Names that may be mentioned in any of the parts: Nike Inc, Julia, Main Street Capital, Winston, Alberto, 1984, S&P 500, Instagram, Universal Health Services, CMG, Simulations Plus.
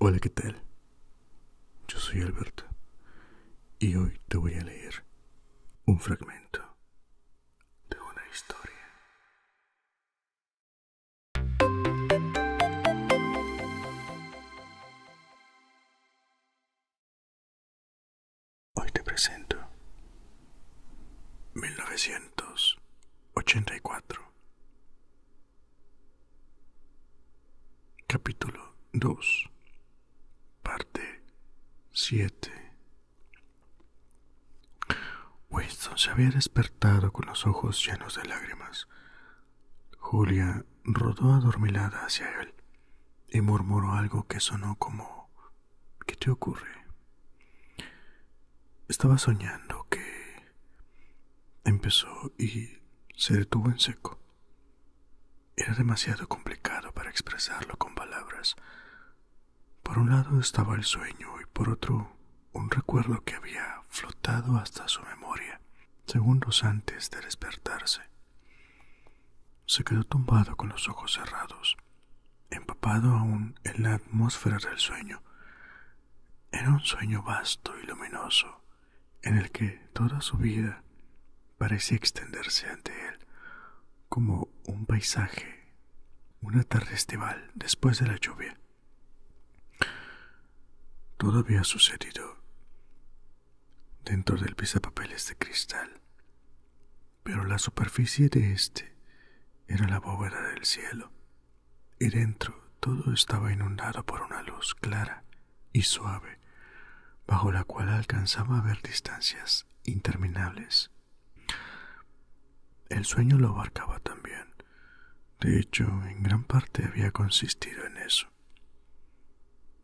Hola, ¿qué tal? Yo soy Alberto y hoy te voy a leer un fragmento de una historia. Hoy te presento 1984, capítulo 2. Parte 7. Winston se había despertado con los ojos llenos de lágrimas. Julia rodó adormilada hacia él y murmuró algo que sonó como ¿qué te ocurre? Estaba soñando que... empezó y se detuvo en seco. Era demasiado complicado para expresarlo con palabras. Por un lado estaba el sueño y por otro, un recuerdo que había flotado hasta su memoria, segundos antes de despertarse. Se quedó tumbado con los ojos cerrados, empapado aún en la atmósfera del sueño. Era un sueño vasto y luminoso, en el que toda su vida parecía extenderse ante él, como un paisaje, una tarde estival después de la lluvia. Todo había sucedido dentro del pisapapeles de cristal, pero la superficie de este era la bóveda del cielo, y dentro todo estaba inundado por una luz clara y suave, bajo la cual alcanzaba a ver distancias interminables. El sueño lo abarcaba también, de hecho, en gran parte había consistido en eso,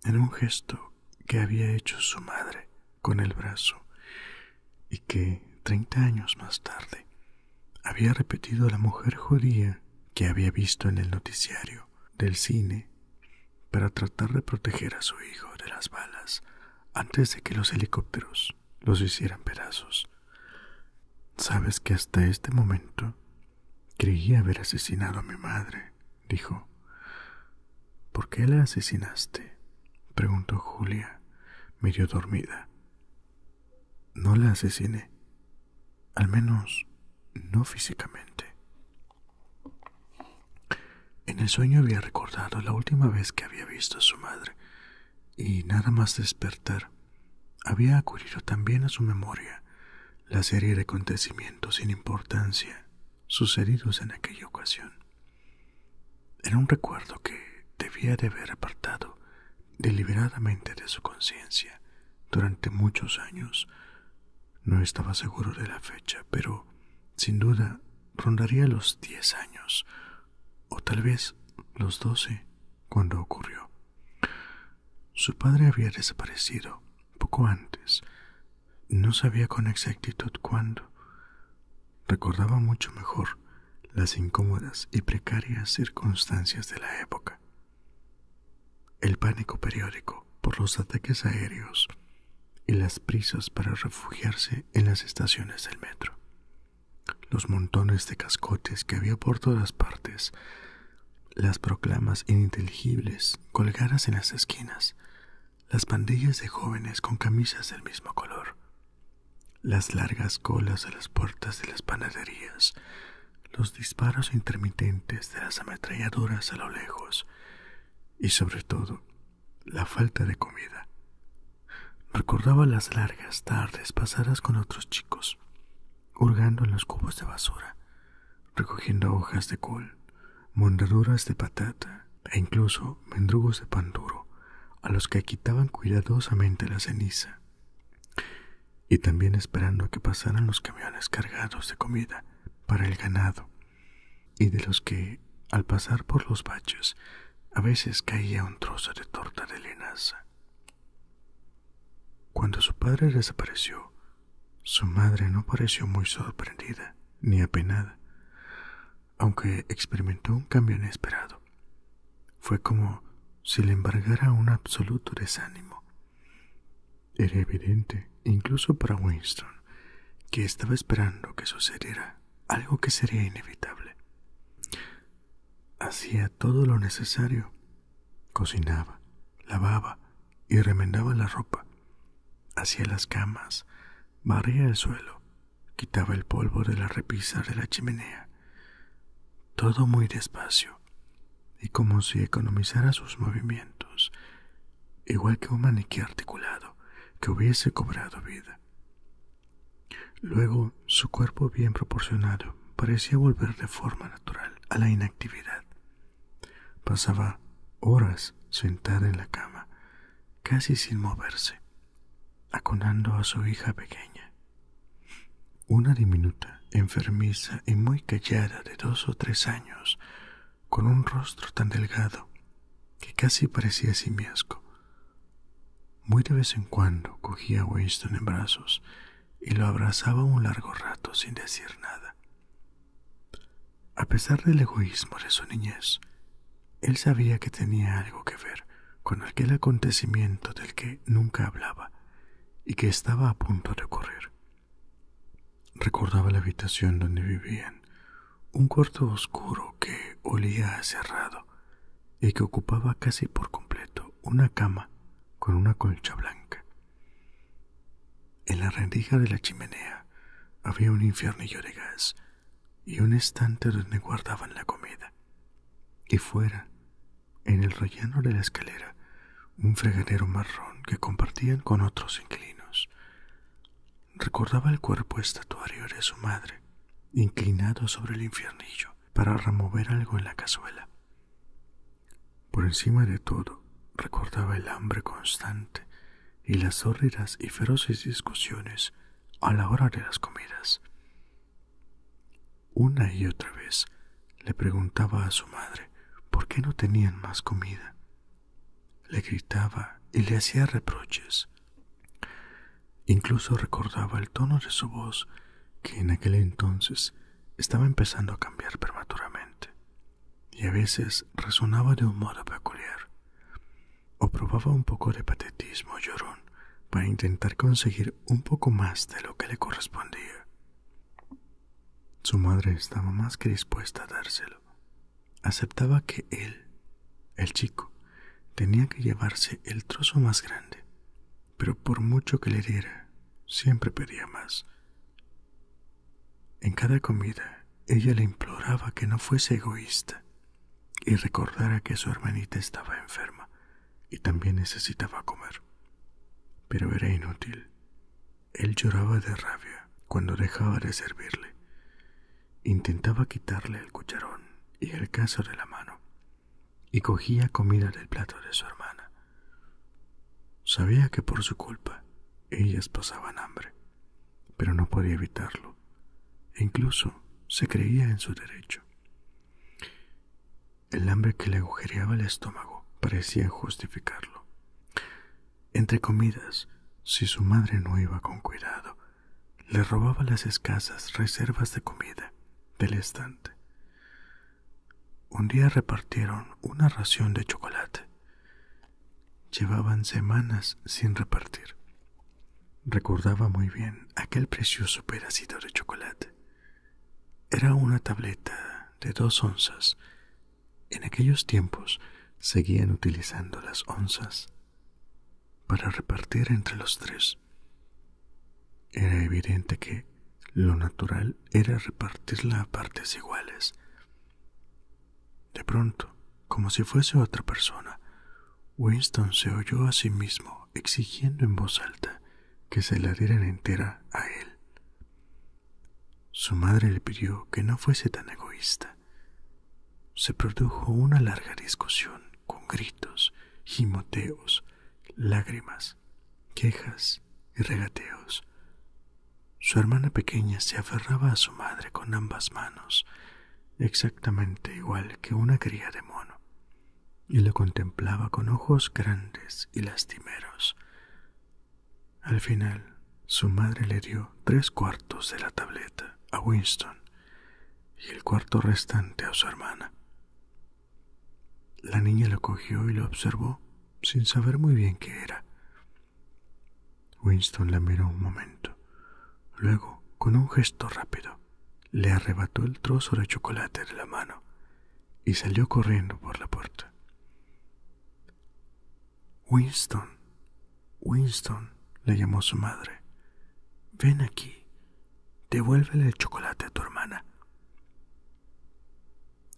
en un gesto que había hecho su madre con el brazo y que 30 años más tarde había repetido la mujer judía que había visto en el noticiario del cine para tratar de proteger a su hijo de las balas antes de que los helicópteros los hicieran pedazos. «Sabes que hasta este momento creí haber asesinado a mi madre», dijo. «¿Por qué la asesinaste?», preguntó Julia, medio dormida. «No la asesiné, al menos no físicamente». En el sueño había recordado la última vez que había visto a su madre, y nada más despertar, había acudido también a su memoria la serie de acontecimientos sin importancia sucedidos en aquella ocasión. Era un recuerdo que debía de haber apartado deliberadamente de su conciencia durante muchos años. No estaba seguro de la fecha, pero sin duda rondaría los 10 años, o tal vez los 12, cuando ocurrió. Su padre había desaparecido poco antes. No sabía con exactitud cuándo. Recordaba mucho mejor las incómodas y precarias circunstancias de la época. El pánico periódico por los ataques aéreos y las prisas para refugiarse en las estaciones del metro. Los montones de cascotes que había por todas partes, las proclamas ininteligibles colgadas en las esquinas, las pandillas de jóvenes con camisas del mismo color, las largas colas a las puertas de las panaderías, los disparos intermitentes de las ametralladoras a lo lejos, y sobre todo, la falta de comida. Recordaba las largas tardes pasadas con otros chicos, hurgando en los cubos de basura, recogiendo hojas de col, mondaduras de patata e incluso mendrugos de pan duro, a los que quitaban cuidadosamente la ceniza, y también esperando que pasaran los camiones cargados de comida para el ganado, y de los que, al pasar por los baches, a veces caía un trozo de torta de linaza. Cuando su padre desapareció, su madre no pareció muy sorprendida ni apenada, aunque experimentó un cambio inesperado. Fue como si le embargara un absoluto desánimo. Era evidente, incluso para Winston, que estaba esperando que sucediera algo que sería inevitable. Hacía todo lo necesario. Cocinaba, lavaba, y remendaba la ropa. Hacía las camas, barría el suelo, quitaba el polvo de las repisas de la chimenea. Todo muy despacio, y como si economizara sus movimientos, igual que un maniquí articulado que hubiese cobrado vida. Luego, su cuerpo bien proporcionado parecía volver de forma natural a la inactividad. Pasaba horas sentada en la cama, casi sin moverse, acunando a su hija pequeña, una diminuta, enfermiza y muy callada de 2 o 3 años, con un rostro tan delgado que casi parecía simiesco. Muy de vez en cuando cogía a Winston en brazos y lo abrazaba un largo rato sin decir nada. A pesar del egoísmo de su niñez, él sabía que tenía algo que ver con aquel acontecimiento del que nunca hablaba y que estaba a punto de ocurrir. Recordaba la habitación donde vivían, un cuarto oscuro que olía a cerrado y que ocupaba casi por completo una cama con una colcha blanca. En la rendija de la chimenea había un infiernillo de gas y un estante donde guardaban la comida. Y fuera, en el rellano de la escalera, un fregadero marrón que compartían con otros inquilinos. Recordaba el cuerpo estatuario de su madre, inclinado sobre el infiernillo para remover algo en la cazuela. Por encima de todo, recordaba el hambre constante y las sórdidas y feroces discusiones a la hora de las comidas. Una y otra vez le preguntaba a su madre por qué no tenían más comida. Le gritaba y le hacía reproches. Incluso recordaba el tono de su voz, que en aquel entonces estaba empezando a cambiar prematuramente, y a veces resonaba de un modo peculiar. O probaba un poco de patetismo llorón para intentar conseguir un poco más de lo que le correspondía. Su madre estaba más que dispuesta a dárselo. Aceptaba que él, el chico, tenía que llevarse el trozo más grande, pero por mucho que le diera, siempre pedía más. En cada comida, ella le imploraba que no fuese egoísta y recordara que su hermanita estaba enferma y también necesitaba comer. Pero era inútil. Él lloraba de rabia cuando dejaba de servirle. Intentaba quitarle el cucharón y el cazo de la mano, y cogía comida del plato de su hermana. Sabía que por su culpa ellas pasaban hambre, pero no podía evitarlo, e incluso se creía en su derecho. El hambre que le agujereaba el estómago parecía justificarlo. Entre comidas, si su madre no iba con cuidado, le robaba las escasas reservas de comida del estante. Un día repartieron una ración de chocolate. Llevaban semanas sin repartir. Recordaba muy bien aquel precioso pedacito de chocolate. Era una tableta de 2 onzas. En aquellos tiempos seguían utilizando las onzas para repartir entre los 3. Era evidente que lo natural era repartirla a partes iguales. De pronto, como si fuese otra persona, Winston se oyó a sí mismo exigiendo en voz alta que se la dieran entera a él. Su madre le pidió que no fuese tan egoísta. Se produjo una larga discusión con gritos, gimoteos, lágrimas, quejas y regateos. Su hermana pequeña se aferraba a su madre con ambas manos, exactamente igual que una cría de mono, y lo contemplaba con ojos grandes y lastimeros. Al final, su madre le dio 3 cuartos de la tableta a Winston y el cuarto restante a su hermana. La niña lo cogió y lo observó sin saber muy bien qué era. Winston la miró un momento, luego, con un gesto rápido, le arrebató el trozo de chocolate de la mano y salió corriendo por la puerta. Winston, Winston, le llamó su madre. Ven aquí, devuélvele el chocolate a tu hermana.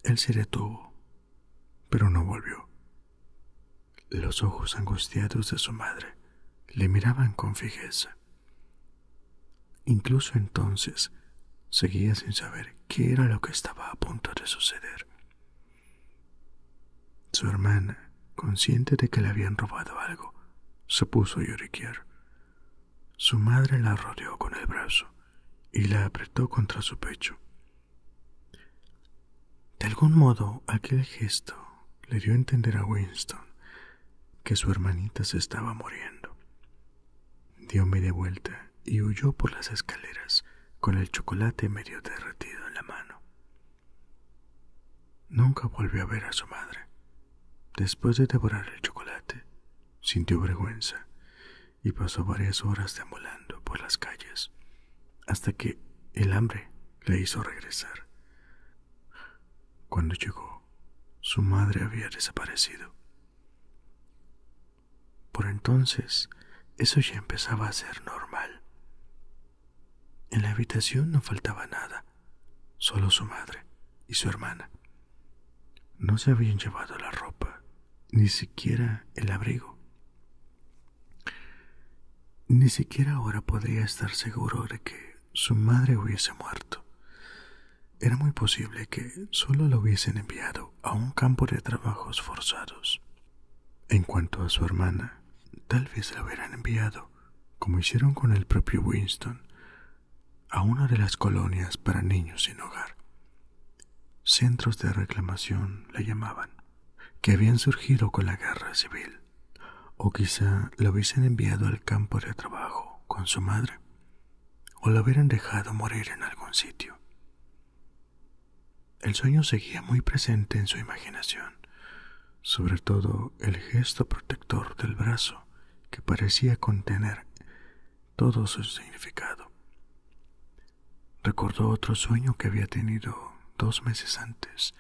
Él se detuvo, pero no volvió. Los ojos angustiados de su madre le miraban con fijeza. Incluso entonces seguía sin saber qué era lo que estaba a punto de suceder. Su hermana, consciente de que le habían robado algo, se puso a lloriquear. Su madre la rodeó con el brazo y la apretó contra su pecho. De algún modo, aquel gesto le dio a entender a Winston que su hermanita se estaba muriendo. Dio media vuelta y huyó por las escaleras con el chocolate medio derretido en la mano. Nunca volvió a ver a su madre. Después de devorar el chocolate, sintió vergüenza y pasó varias horas deambulando por las calles hasta que el hambre le hizo regresar. Cuando llegó, su madre había desaparecido. Por entonces, eso ya empezaba a ser normal. En la habitación no faltaba nada, solo su madre y su hermana. No se habían llevado la ropa, ni siquiera el abrigo. Ni siquiera ahora podría estar seguro de que su madre hubiese muerto. Era muy posible que solo lo hubiesen enviado a un campo de trabajos forzados. En cuanto a su hermana, tal vez la hubieran enviado, como hicieron con el propio Winston, a una de las colonias para niños sin hogar. Centros de reclamación la llamaban, que habían surgido con la guerra civil, o quizá la hubiesen enviado al campo de trabajo con su madre, o la hubieran dejado morir en algún sitio. El sueño seguía muy presente en su imaginación, sobre todo el gesto protector del brazo que parecía contener todo su significado. Recordó otro sueño que había tenido 2 meses antes.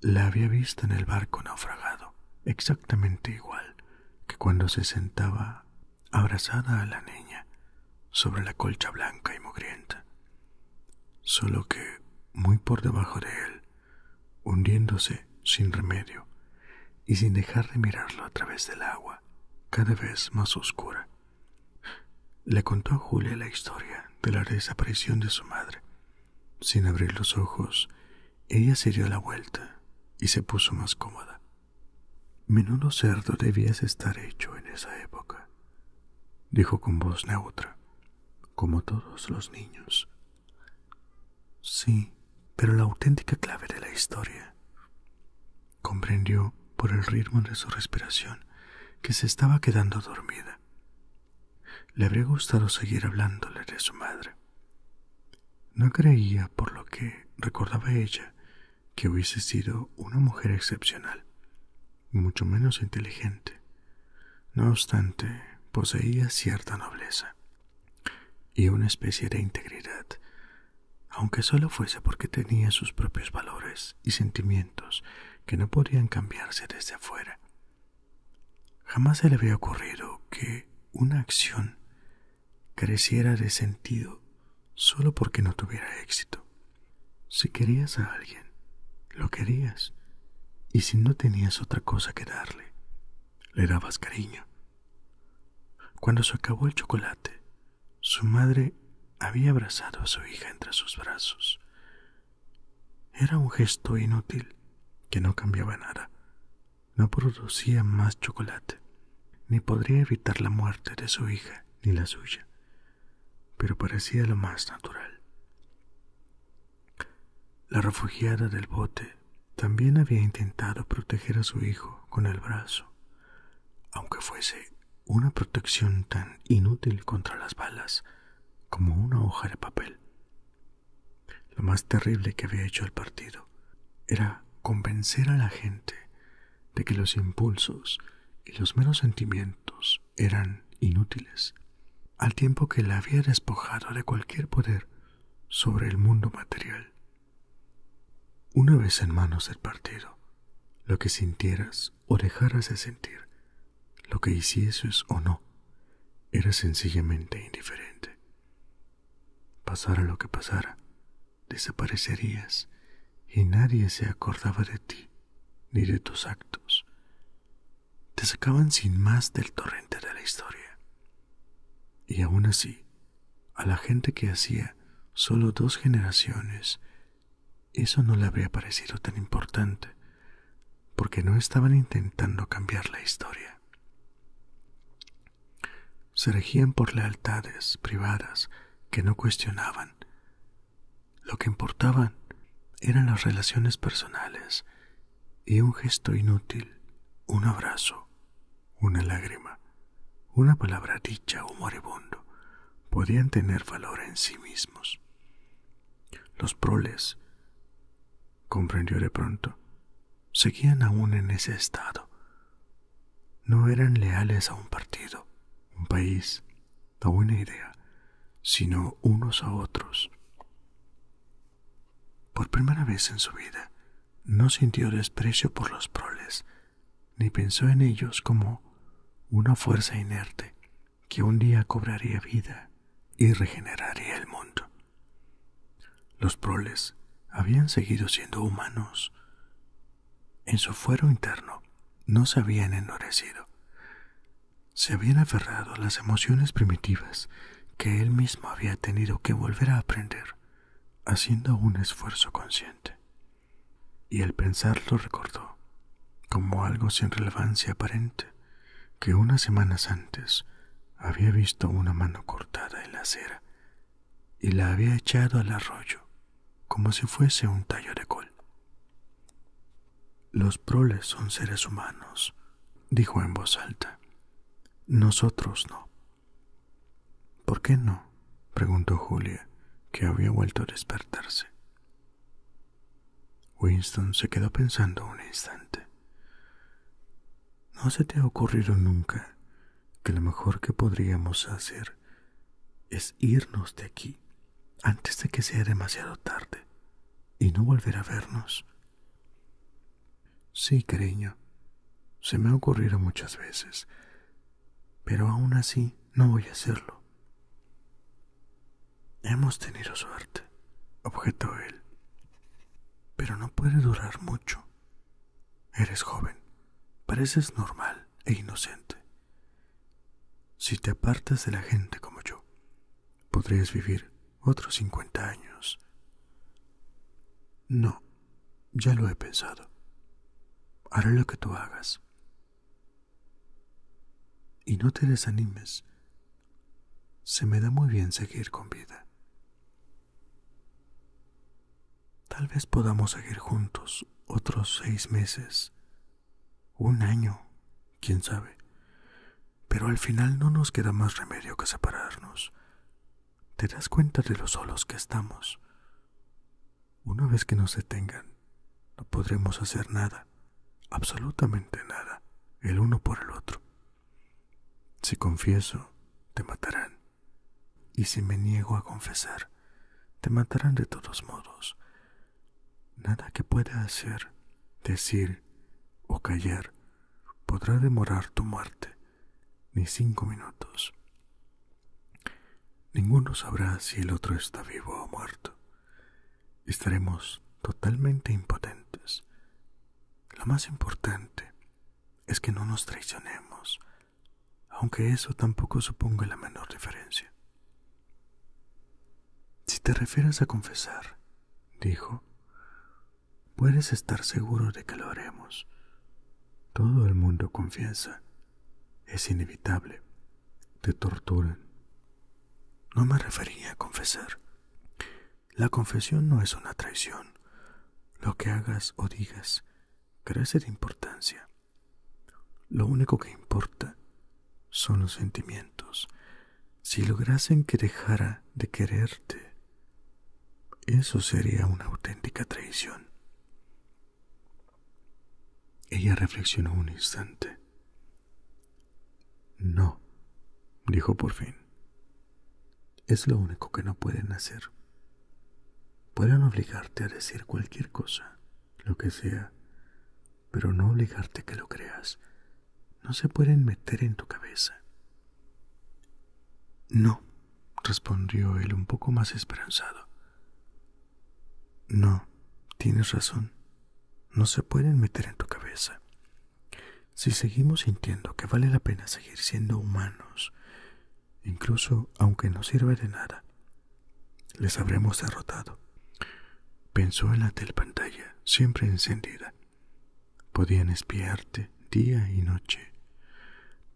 La había visto en el barco naufragado, exactamente igual que cuando se sentaba abrazada a la niña sobre la colcha blanca y mugrienta, solo que muy por debajo de él, hundiéndose sin remedio y sin dejar de mirarlo a través del agua, cada vez más oscura. Le contó a Julia la historia de la desaparición de su madre. Sin abrir los ojos, ella se dio la vuelta y se puso más cómoda. Menudo cerdo debías estar hecho en esa época, dijo con voz neutra, como todos los niños. Sí, pero la auténtica clave de la historia, comprendió por el ritmo de su respiración que se estaba quedando dormida. Le habría gustado seguir hablándole de su madre. No creía, por lo que recordaba ella, que hubiese sido una mujer excepcional, mucho menos inteligente. No obstante, poseía cierta nobleza y una especie de integridad, aunque solo fuese porque tenía sus propios valores y sentimientos que no podían cambiarse desde afuera. Jamás se le había ocurrido que una acción careciera de sentido solo porque no tuviera éxito. Si querías a alguien, lo querías, y si no tenías otra cosa que darle, le dabas cariño. Cuando se acabó el chocolate, su madre había abrazado a su hija entre sus brazos. Era un gesto inútil que no cambiaba nada. No producía más chocolate, ni podría evitar la muerte de su hija ni la suya, pero parecía lo más natural. La refugiada del bote también había intentado proteger a su hijo con el brazo, aunque fuese una protección tan inútil contra las balas como una hoja de papel. Lo más terrible que había hecho el partido era convencer a la gente de que los impulsos y los meros sentimientos eran inútiles, al tiempo que la había despojado de cualquier poder sobre el mundo material. Una vez en manos del partido, lo que sintieras o dejaras de sentir, lo que hicieses o no, era sencillamente indiferente. Pasara lo que pasara, desaparecerías y nadie se acordaba de ti ni de tus actos. Te sacaban sin más del torrente de la historia. Y aún así, a la gente que hacía solo 2 generaciones, eso no le habría parecido tan importante, porque no estaban intentando cambiar la historia. Se regían por lealtades privadas que no cuestionaban. Lo que importaban eran las relaciones personales y un gesto inútil, un abrazo, una lágrima, una palabra dicha o moribundo, podían tener valor en sí mismos. Los proles, comprendió de pronto, seguían aún en ese estado. No eran leales a un partido, un país o una idea, sino unos a otros. Por primera vez en su vida, no sintió desprecio por los proles, ni pensó en ellos como una fuerza inerte que un día cobraría vida y regeneraría el mundo. Los proles habían seguido siendo humanos. En su fuero interno no se habían endurecido. Se habían aferrado a las emociones primitivas que él mismo había tenido que volver a aprender, haciendo un esfuerzo consciente. Y al pensarlo recordó, como algo sin relevancia aparente, que unas semanas antes había visto una mano cortada en la acera y la había echado al arroyo como si fuese un tallo de col. Los proles son seres humanos, dijo en voz alta. Nosotros no. ¿Por qué no?, preguntó Julia, que había vuelto a despertarse. Winston se quedó pensando un instante. ¿No se te ha ocurrido nunca que lo mejor que podríamos hacer es irnos de aquí antes de que sea demasiado tarde y no volver a vernos? Sí, cariño, se me ha ocurrido muchas veces, pero aún así no voy a hacerlo. Hemos tenido suerte, objetó él, pero no puede durar mucho. Eres joven. Pareces normal e inocente. Si te apartas de la gente como yo, podrías vivir otros 50 años. No, ya lo he pensado. Haré lo que tú hagas. Y no te desanimes. Se me da muy bien seguir con vida. Tal vez podamos seguir juntos otros 6 meses. Un año, quién sabe, pero al final no nos queda más remedio que separarnos. ¿Te das cuenta de lo solos que estamos? Una vez que nos detengan, no podremos hacer nada, absolutamente nada, el uno por el otro. Si confieso, te matarán, y si me niego a confesar, te matarán de todos modos. Nada que pueda hacer, decir o callar podrá demorar tu muerte, ni 5 minutos. Ninguno sabrá si el otro está vivo o muerto. Estaremos totalmente impotentes. Lo más importante es que no nos traicionemos, aunque eso tampoco suponga la menor diferencia. Si te refieres a confesar, dijo, puedes estar seguro de que lo haremos. Todo el mundo confiesa. Es inevitable. Te torturan. No me refería a confesar. La confesión no es una traición. Lo que hagas o digas carece de importancia. Lo único que importa son los sentimientos. Si lograsen que dejara de quererte, eso sería una auténtica traición. Ella reflexionó un instante. No, dijo por fin. Es lo único que no pueden hacer. Pueden obligarte a decir cualquier cosa, lo que sea, pero no obligarte a que lo creas. No se pueden meter en tu cabeza. —No —respondió él un poco más esperanzado—. No, tienes razón. No se pueden meter en tu cabeza. Si seguimos sintiendo que vale la pena seguir siendo humanos, incluso aunque no sirva de nada, les habremos derrotado. Pensó en la telepantalla, siempre encendida. Podían espiarte día y noche,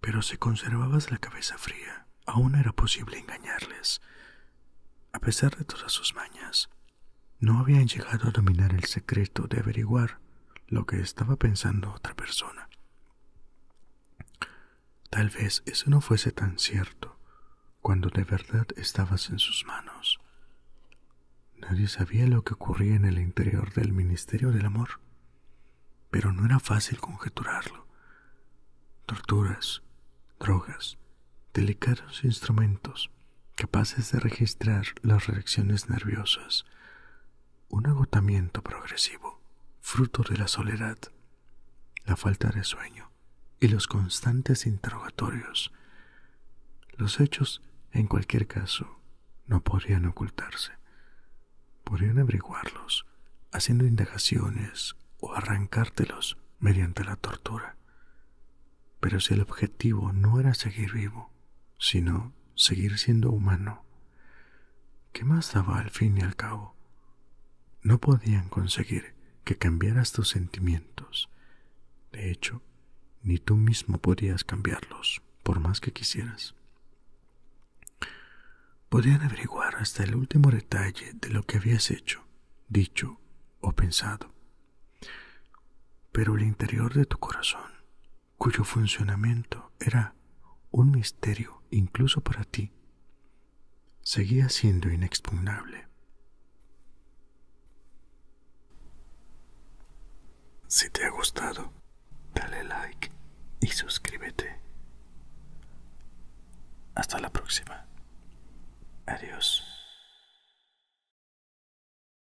pero si conservabas la cabeza fría, aún era posible engañarles. A pesar de todas sus mañas, no habían llegado a dominar el secreto de averiguar lo que estaba pensando otra persona. Tal vez eso no fuese tan cierto cuando de verdad estabas en sus manos. Nadie sabía lo que ocurría en el interior del Ministerio del Amor, pero no era fácil conjeturarlo. Torturas, drogas, delicados instrumentos capaces de registrar las reacciones nerviosas, un agotamiento progresivo, fruto de la soledad, la falta de sueño y los constantes interrogatorios. Los hechos, en cualquier caso, no podían ocultarse. Podían averiguarlos, haciendo indagaciones o arrancártelos mediante la tortura. Pero si el objetivo no era seguir vivo, sino seguir siendo humano, ¿qué más daba al fin y al cabo? No podían conseguir que cambiaras tus sentimientos. De hecho, ni tú mismo podías cambiarlos, por más que quisieras. Podían averiguar hasta el último detalle de lo que habías hecho, dicho o pensado. Pero el interior de tu corazón, cuyo funcionamiento era un misterio incluso para ti, seguía siendo inexpugnable. Si te ha gustado, dale like y suscríbete. Hasta la próxima. Adiós.